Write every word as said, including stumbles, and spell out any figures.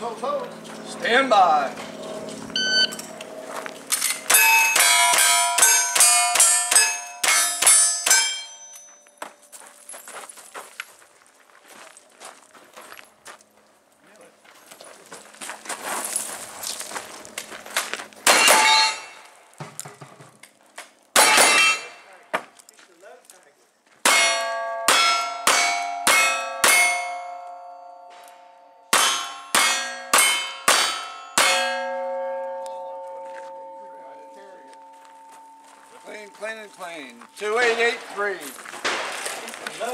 Ho, ho. Stand by. Clean, clean, and clean. two eight eight three.